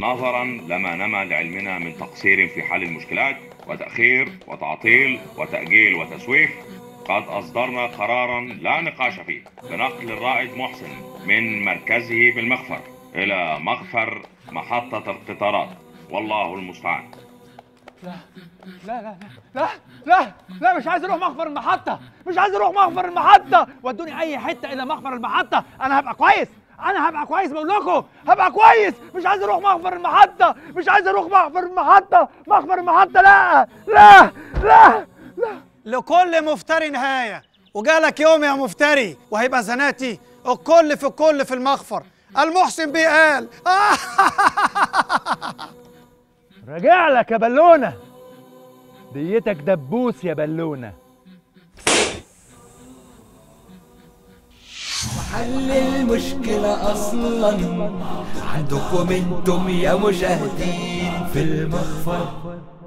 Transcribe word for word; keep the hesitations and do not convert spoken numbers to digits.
نظرا لما نما لعلمنا من تقصير في حل المشكلات وتأخير وتعطيل وتأجيل وتسويف، قد أصدرنا قرارا لا نقاش فيه بنقل الرائد محسن من مركزه بالمخفر إلى مخفر محطة القطارات، والله المستعان. لا لا لا لا لا لا مش عايز اروح مخفر المحطة، مش عايز اروح مخفر المحطة، ودوني أي حتة إلى مخفر المحطة، أنا هبقى كويس، أنا هبقى كويس بقول لكم، هبقى كويس، مش عايز اروح مخفر المحطة، مش عايز اروح مخفر المحطة، مخفر المحطة لا لا لا لا. لكل مفتري نهاية، وجالك يوم يا مفتري وهيبقى زناتي الكل في الكل في المخفر، المحسن بيه قال. رجع لك يا بالونة، ديتك دبوس يا بالونة. وحل المشكلة أصلاً عندكم انتم يا مشاهدين في المخفر.